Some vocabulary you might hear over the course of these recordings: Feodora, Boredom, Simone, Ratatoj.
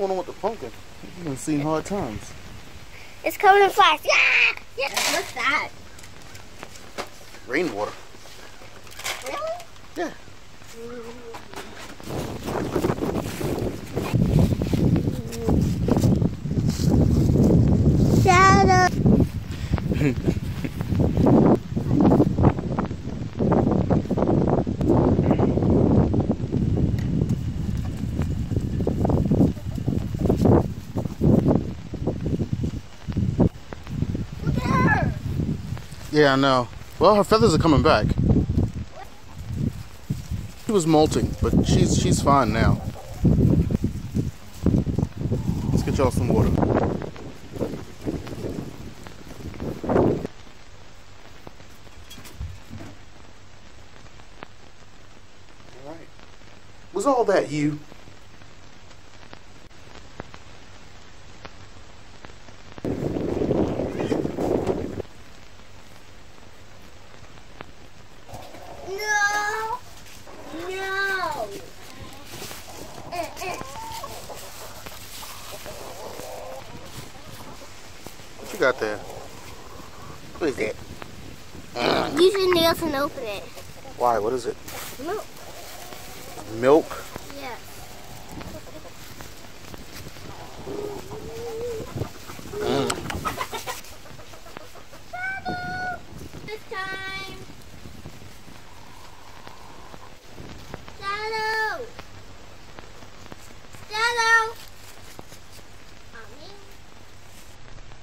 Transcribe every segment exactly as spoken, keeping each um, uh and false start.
going on with the pumpkin? You've been seeing hard times. It's covered in flies. Yeah! Yeah! What's that? Rainwater. Really? Yeah. Shadow. Yeah, I know. Well, her feathers are coming back. She was molting, but she's she's fine now. Let's get y'all some water. All right. Was all that you? What you got there? What is that? Mm. Use your nails and open it. Why? What is it? Milk. Milk? Yeah. Mm. This time. Shadow. Shadow.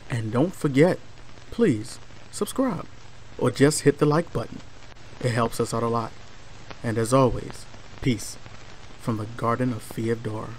And don't forget, please subscribe or just hit the like button. It helps us out a lot. And as always, peace from the Garden of Feodora.